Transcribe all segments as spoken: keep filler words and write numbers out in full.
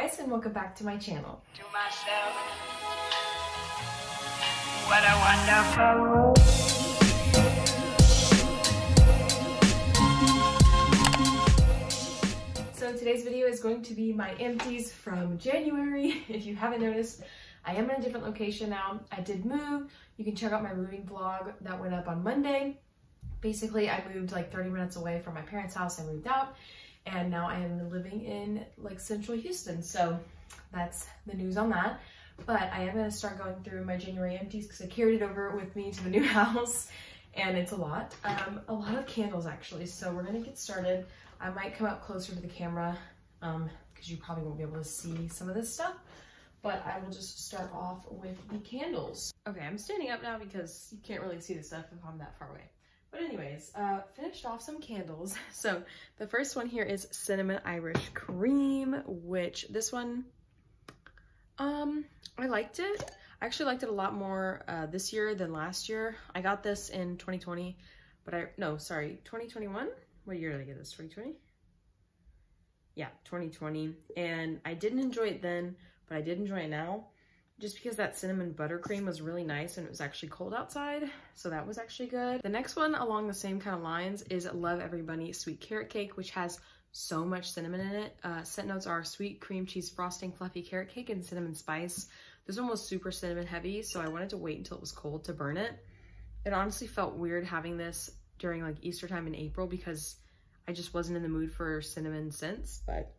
guys, and welcome back to my channel. To myself, what a wonderful world. So today's video is going to be my empties from January. If you haven't noticed, I am in a different location now. I did move. You can check out my moving vlog that went up on Monday. Basically, I moved like thirty minutes away from my parents' house. I moved out, and now I am living in like central Houston. So that's the news on that. But I am going to start going through my January empties because I carried it over with me to the new house, and it's a lot. Um, a lot of candles, actually. So we're going to get started. I might come up closer to the camera um, because you probably won't be able to see some of this stuff. But I will just start off with the candles. Okay, I'm standing up now because you can't really see the stuff if I'm that far away. But anyways, uh, finished off some candles. So the first one here is Cinnamon Irish Cream, which this one, um, I liked it. I actually liked it a lot more uh, this year than last year. I got this in twenty twenty, but I, no, sorry, twenty twenty-one? What year did I get this, twenty twenty? Yeah, twenty twenty, and I didn't enjoy it then, but I did enjoy it now, just because that cinnamon buttercream was really nice and it was actually cold outside, so that was actually good. The next one along the same kind of lines is Love Every Bunny Sweet Carrot Cake, which has so much cinnamon in it. Uh, scent notes are sweet cream cheese frosting, fluffy carrot cake, and cinnamon spice. This one was super cinnamon heavy, so I wanted to wait until it was cold to burn it. It honestly felt weird having this during like Easter time in April because I just wasn't in the mood for cinnamon scents, but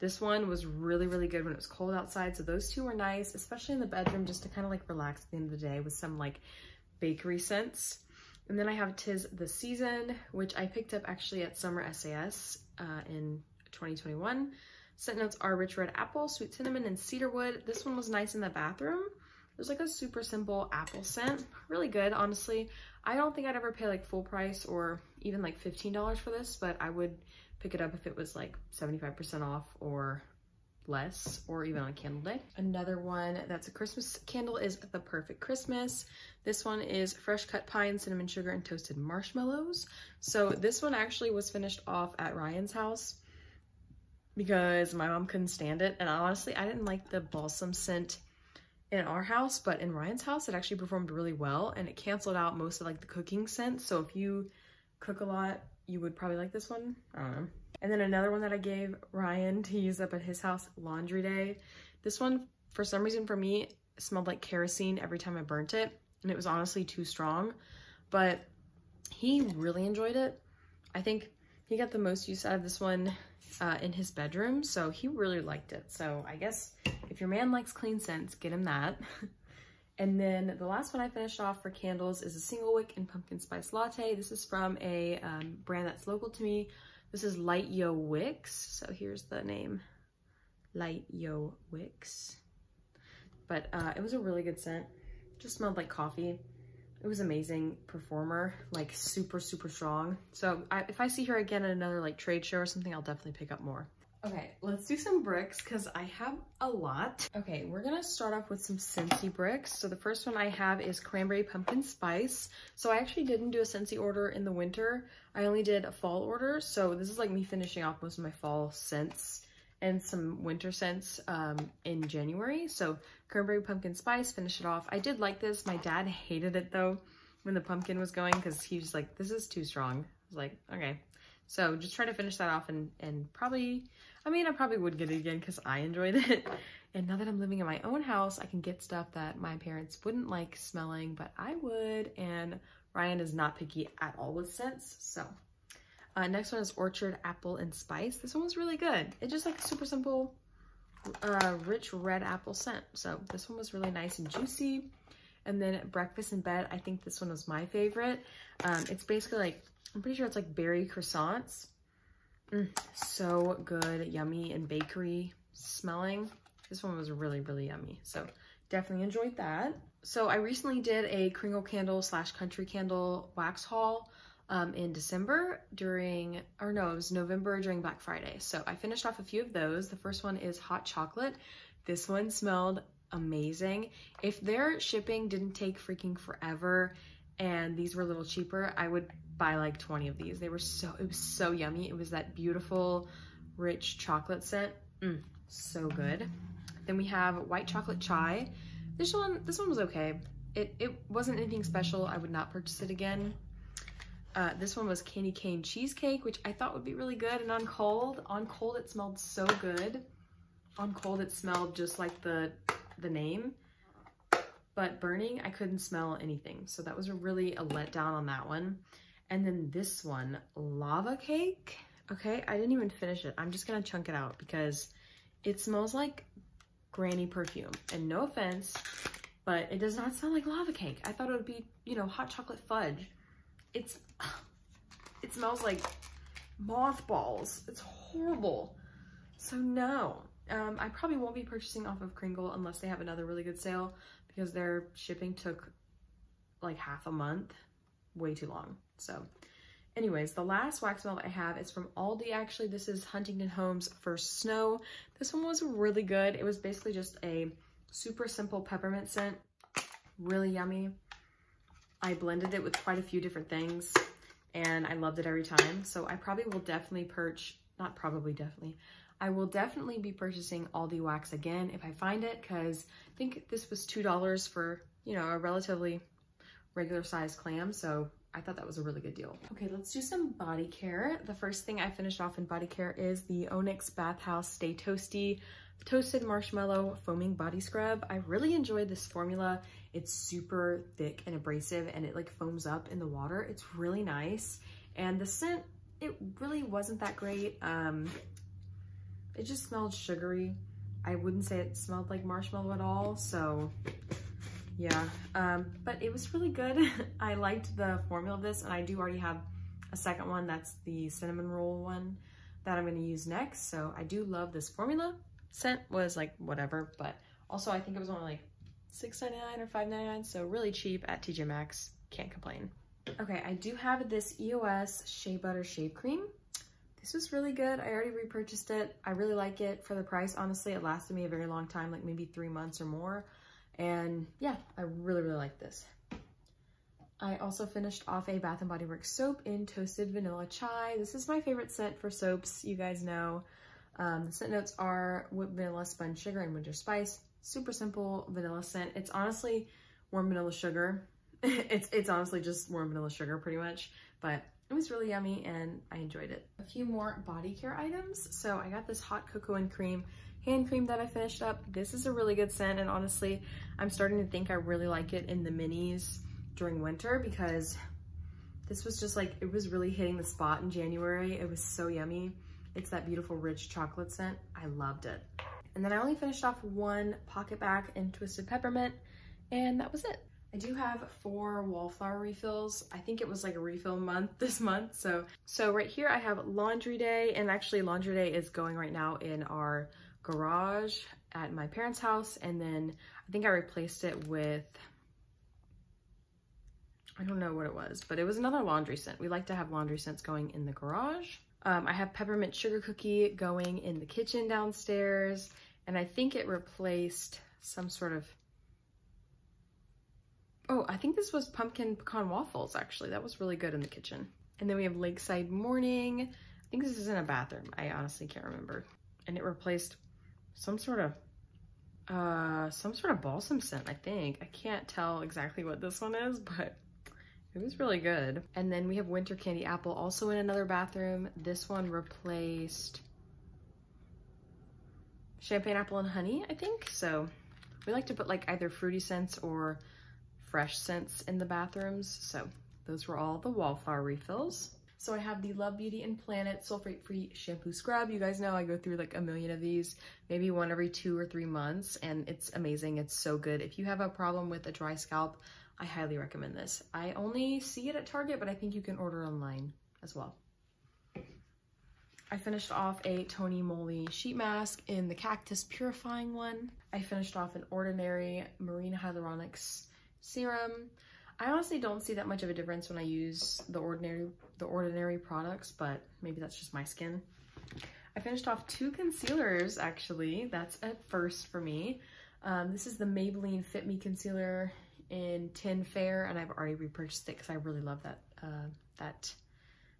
this one was really, really good when it was cold outside. So those two were nice, especially in the bedroom, just to kind of like relax at the end of the day with some like bakery scents. And then I have Tis the Season, which I picked up actually at Summer S A S uh, in twenty twenty-one. Scent notes are rich red apple, sweet cinnamon, and cedarwood. This one was nice in the bathroom. It was like a super simple apple scent. Really good, honestly. I don't think I'd ever pay like full price or even like fifteen dollars for this, but I would pick it up if it was like seventy-five percent off or less, or even on a candle day. Another one that's a Christmas candle is The Perfect Christmas. This one is fresh cut pine, cinnamon sugar, and toasted marshmallows. So this one actually was finished off at Ryan's house because my mom couldn't stand it. And honestly, I didn't like the balsam scent in our house, but in Ryan's house, it actually performed really well and it canceled out most of like the cooking scent. So if you cook a lot, you would probably like this one. I don't know. And then another one that I gave Ryan to use up at his house, Laundry Day. This one, for some reason for me, smelled like kerosene every time I burnt it. And it was honestly too strong, but he really enjoyed it. I think he got the most use out of this one uh, in his bedroom. So he really liked it. So I guess if your man likes clean scents, get him that. And then the last one I finished off for candles is a Single Wick and Pumpkin Spice Latte. This is from a um, brand that's local to me. This is Light Yo Wicks. So here's the name, Light Yo Wicks. But uh, it was a really good scent. It just smelled like coffee. It was amazing performer, like super, super strong. So I, if I see her again at another like trade show or something, I'll definitely pick up more. Okay, let's do some bricks because I have a lot. Okay, we're gonna start off with some Scentsy bricks. So the first one I have is Cranberry Pumpkin Spice. So I actually didn't do a Scentsy order in the winter. I only did a fall order. So this is like me finishing off most of my fall scents and some winter scents um, in January. So Cranberry Pumpkin Spice, finish it off. I did like this. My dad hated it though when the pumpkin was going because he was like, this is too strong. I was like, okay. So just try to finish that off and, and probably, I mean, I probably would get it again because I enjoyed it. And now that I'm living in my own house, I can get stuff that my parents wouldn't like smelling, but I would. And Ryan is not picky at all with scents. So uh, next one is Orchard Apple and Spice. This one was really good. It's just like super simple, uh, rich red apple scent. So this one was really nice and juicy. And then Breakfast in Bed, I think this one was my favorite. Um, it's basically like, I'm pretty sure it's like berry croissants. Mm, so good, yummy, and bakery smelling. This one was really, really yummy. So definitely enjoyed that. So I recently did a Kringle candle slash country candle wax haul um, in December during, or no, it was November during Black Friday. So I finished off a few of those. The first one is Hot Chocolate. This one smelled amazing. If their shipping didn't take freaking forever and these were a little cheaper, I would buy like twenty of these. They were so, it was so yummy. It was that beautiful, rich chocolate scent. Mm, so good. Then we have White Chocolate Chai. This one, this one was okay. It, it wasn't anything special. I would not purchase it again. Uh, this one was Candy Cane Cheesecake, which I thought would be really good. And on cold, on cold it smelled so good. On cold it smelled just like the, the name. But burning, I couldn't smell anything. So that was a really a letdown on that one. And then this one, Lava Cake. Okay, I didn't even finish it. I'm just gonna chunk it out because it smells like granny perfume. And no offense, but it does not sound like lava cake. I thought it would be, you know, hot chocolate fudge. It's, it smells like mothballs. It's horrible. So no, um, I probably won't be purchasing off of Kringle unless they have another really good sale, because their shipping took like half a month, way too long. So anyways, the last wax melt I have is from Aldi. Actually, this is Huntington Home's First Snow. This one was really good. It was basically just a super simple peppermint scent, really yummy. I blended it with quite a few different things and I loved it every time. So I probably will definitely purchase, not probably definitely, I will definitely be purchasing Aldi wax again if I find it, because I think this was two dollars for, you know, a relatively regular sized clam. So I thought that was a really good deal. Okay, let's do some body care. The first thing I finished off in body care is the Onyx Bathhouse Stay Toasty Toasted Marshmallow Foaming Body Scrub. I really enjoyed this formula. It's super thick and abrasive and it like foams up in the water. It's really nice. And the scent, it really wasn't that great. Um, it just smelled sugary. I wouldn't say it smelled like marshmallow at all, so yeah, um, but it was really good. I liked the formula of this, and I do already have a second one. That's the cinnamon roll one that I'm gonna use next. So I do love this formula. Scent was like whatever, but also I think it was only like six ninety-nine or five ninety-nine, so really cheap at T J Maxx, can't complain. Okay, I do have this E O S Shea Butter Shave Cream. This was really good. I already repurchased it. I really like it for the price. Honestly, it lasted me a very long time, like maybe three months or more. And yeah, I really, really like this. I also finished off a Bath and Body Works soap in Toasted Vanilla Chai. This is my favorite scent for soaps, you guys know. Um, the scent notes are whipped vanilla, spun sugar, and winter spice. Super simple vanilla scent. It's honestly warm vanilla sugar. it's, it's honestly just warm vanilla sugar pretty much, but it was really yummy and I enjoyed it. A few more body care items. So I got this hot cocoa and cream hand cream that I finished up. This is a really good scent, and honestly, I'm starting to think I really like it in the minis during winter, because this was just like, it was really hitting the spot in January. It was so yummy. It's that beautiful rich chocolate scent. I loved it. And then I only finished off one pocket back in Twisted Peppermint, and that was it. I do have four wallflower refills. I think it was like a refill month this month. So, so right here I have laundry day, and actually laundry day is going right now in our garage at my parents' house. And then I think I replaced it with, I don't know what it was, but it was another laundry scent. We like to have laundry scents going in the garage. Um, I have peppermint sugar cookie going in the kitchen downstairs, and I think it replaced some sort of, oh, I think this was pumpkin pecan waffles, actually. That was really good in the kitchen. And then we have Lakeside Morning. I think this is in a bathroom. I honestly can't remember. And it replaced some sort of, uh, some sort of balsam scent, I think. I can't tell exactly what this one is, but it was really good. And then we have Winter Candy Apple, also in another bathroom. This one replaced Champagne Apple and Honey, I think. So we like to put like either fruity scents or fresh scents in the bathrooms. So those were all the wallflower refills. So I have the Love Beauty and Planet Sulfate Free Shampoo Scrub. You guys know I go through like a million of these, maybe one every two or three months, and it's amazing. It's so good. If you have a problem with a dry scalp, I highly recommend this. I only see it at Target, but I think you can order online as well. I finished off a Tony Moly sheet mask in the Cactus Purifying one. I finished off an Ordinary Marine Hyaluronics Serum. I honestly don't see that much of a difference when I use the Ordinary the Ordinary products, but maybe that's just my skin. I finished off two concealers, actually. That's a first for me. Um, this is the Maybelline Fit Me Concealer in Tin Fair, and I've already repurchased it because I really love that, uh, that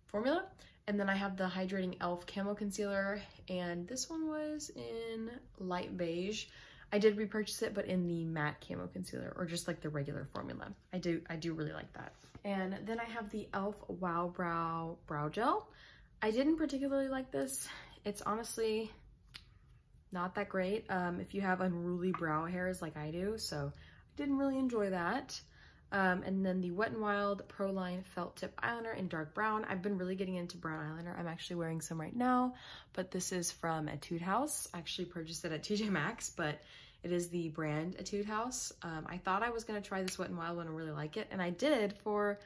formula. And then I have the Hydrating Elf Camo Concealer, and this one was in light beige. I did repurchase it, but in the matte camo concealer, or just like the regular formula. I do I do really like that. And then I have the e l f. Wow Brow Brow Gel. I didn't particularly like this. It's honestly not that great um, if you have unruly brow hairs like I do, so I didn't really enjoy that. Um, and then the Wet n Wild Proline Felt Tip Eyeliner in Dark Brown. I've been really getting into brown eyeliner. I'm actually wearing some right now, but this is from Etude House. I actually purchased it at T J Maxx, but it is the brand Etude House. Um, I thought I was going to try this Wet n Wild one and really like it, and I did for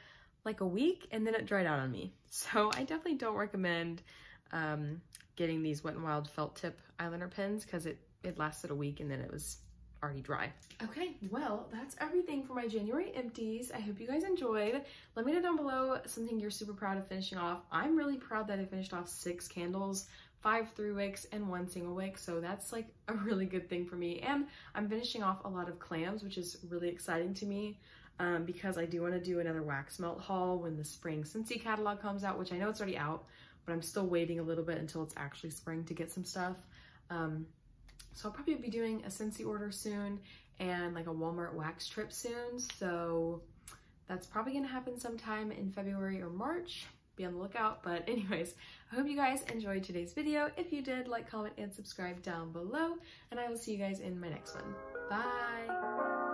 like a week, and then it dried out on me. So I definitely don't recommend um, getting these Wet n Wild Felt Tip Eyeliner pins, because it, it lasted a week and then it was already dry. Okay, well, that's everything for my January empties. I hope you guys enjoyed. Let me know down below something you're super proud of finishing off. I'm really proud that I finished off six candles, five three wicks, and one single wick, so that's like a really good thing for me. And I'm finishing off a lot of clams, which is really exciting to me, um, because I do want to do another wax melt haul when the spring Scentsy catalog comes out, which I know it's already out, but I'm still waiting a little bit until it's actually spring to get some stuff. Um, So I'll probably be doing a Scentsy order soon and like a Walmart wax trip soon. So that's probably going to happen sometime in February or March. Be on the lookout. But anyways, I hope you guys enjoyed today's video. If you did, like, comment, and subscribe down below. And I will see you guys in my next one. Bye!